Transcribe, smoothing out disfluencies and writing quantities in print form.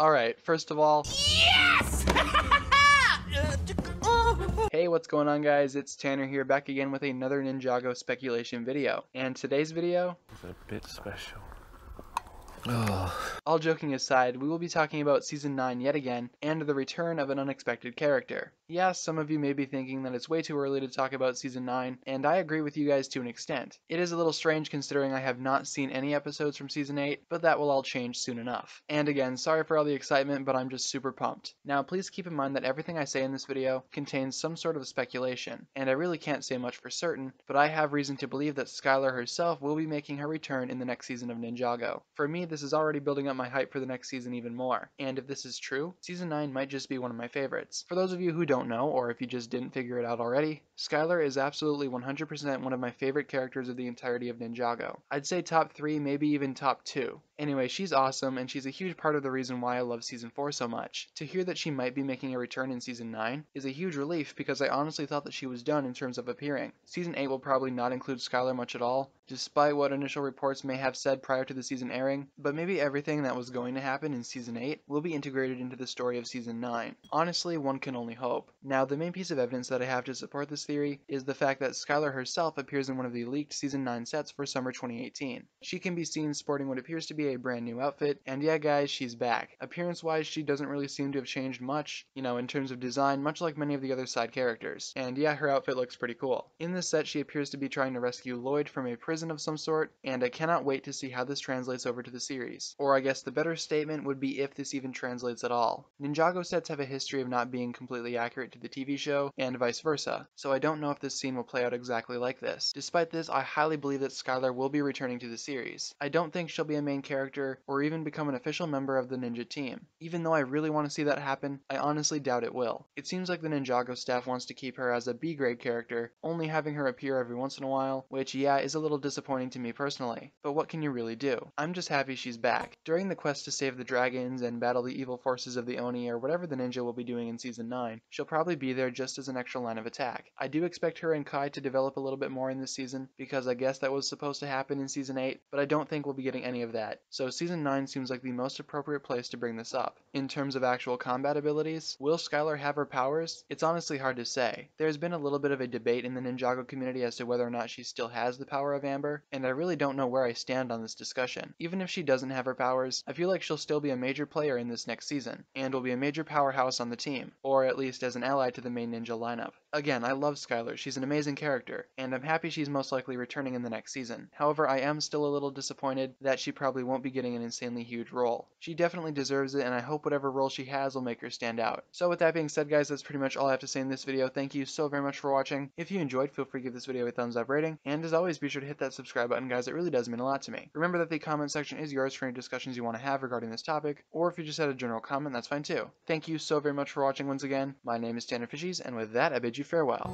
Alright, first of all... Yes! Hey, what's going on, guys? It's Tanner here, back again with another Ninjago speculation video. And today's video... is a bit special. All joking aside, we will be talking about Season 9 yet again, and the return of an unexpected character. Yeah, some of you may be thinking that it's way too early to talk about Season 9, and I agree with you guys to an extent. It is a little strange considering I have not seen any episodes from Season 8, but that will all change soon enough. And again, sorry for all the excitement, but I'm just super pumped. Now, please keep in mind that everything I say in this video contains some sort of speculation, and I really can't say much for certain, but I have reason to believe that Skylor herself will be making her return in the next season of Ninjago. For me, this is already building up my hype for the next season even more, and if this is true, Season 9 might just be one of my favorites. For those of you who don't know, or if you just didn't figure it out already, Skylor is absolutely 100% one of my favorite characters of the entirety of Ninjago. I'd say top 3, maybe even top 2. Anyway, she's awesome, and she's a huge part of the reason why I love Season 4 so much. To hear that she might be making a return in Season 9 is a huge relief because I honestly thought that she was done in terms of appearing. Season 8 will probably not include Skylor much at all, despite what initial reports may have said prior to the season airing, but maybe everything that was going to happen in Season 8 will be integrated into the story of Season 9. Honestly, one can only hope. Now, the main piece of evidence that I have to support this theory is the fact that Skylor herself appears in one of the leaked Season 9 sets for summer 2018. She can be seen sporting what appears to be a brand new outfit, and yeah guys, she's back. Appearance-wise, she doesn't really seem to have changed much, you know, in terms of design, much like many of the other side characters. And yeah, her outfit looks pretty cool. In this set, she appears to be trying to rescue Lloyd from a prison of some sort, and I cannot wait to see how this translates over to the series. Or I guess the better statement would be if this even translates at all. Ninjago sets have a history of not being completely accurate to the TV show, and vice versa, so I don't know if this scene will play out exactly like this. Despite this, I highly believe that Skylor will be returning to the series. I don't think she'll be a main character or even become an official member of the ninja team. Even though I really want to see that happen, I honestly doubt it will. It seems like the Ninjago staff wants to keep her as a B-grade character, only having her appear every once in a while, which yeah, is a little disappointing to me personally, but what can you really do? I'm just happy she's back. During the quest to save the dragons and battle the evil forces of the Oni or whatever the ninja will be doing in Season 9, she'll probably be there just as an extra line of attack. I do expect her and Kai to develop a little bit more in this season, because I guess that was supposed to happen in Season 8, but I don't think we'll be getting any of that. So Season 9 seems like the most appropriate place to bring this up. In terms of actual combat abilities, will Skylor have her powers? It's honestly hard to say. There's been a little bit of a debate in the Ninjago community as to whether or not she still has the power of Amber, and I really don't know where I stand on this discussion. Even if she doesn't have her powers, I feel like she'll still be a major player in this next season, and will be a major powerhouse on the team, or at least as an ally to the main ninja lineup. Again, I love Skylor, she's an amazing character, and I'm happy she's most likely returning in the next season. However, I am still a little disappointed that she probably won't be getting an insanely huge role. She definitely deserves it, and I hope whatever role she has will make her stand out. So with that being said guys, that's pretty much all I have to say in this video. Thank you so very much for watching. If you enjoyed, feel free to give this video a thumbs up rating, and as always, be sure to hit that subscribe button guys, it really does mean a lot to me. Remember that the comment section is yours for any discussions you want to have regarding this topic, or if you just had a general comment, that's fine too. Thank you so very much for watching once again. My name is Tanner Fishies, and with that, I bid you farewell.